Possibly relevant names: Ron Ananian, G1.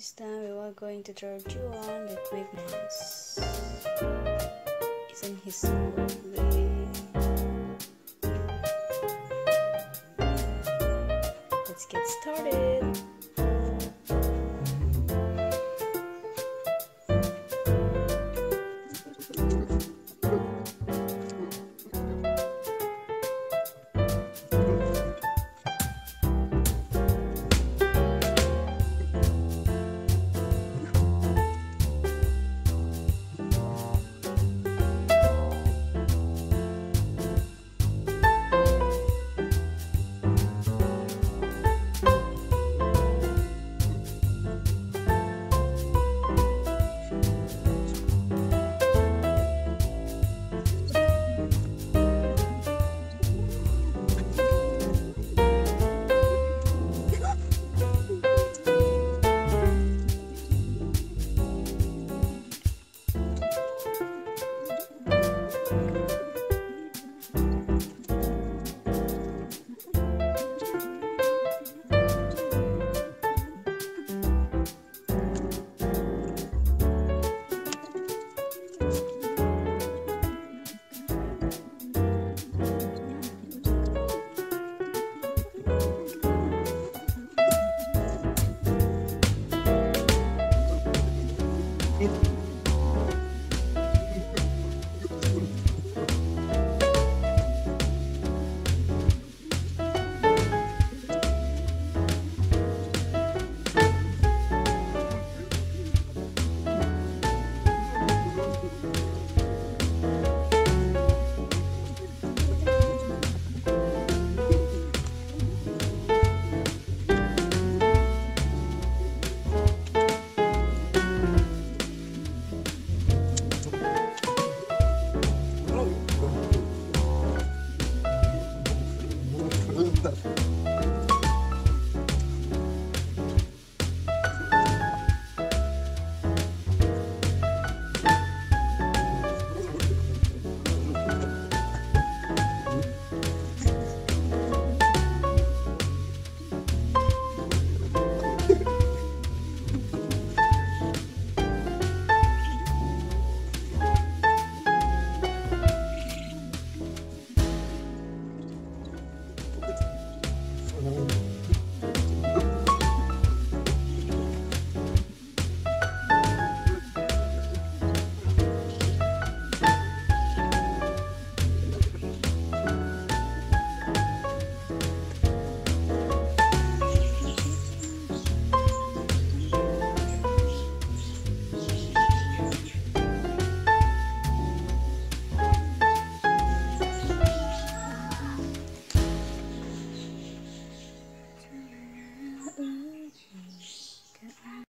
This time we are going to draw G1 with Magnus. Isn't he so lovely? Let's get started.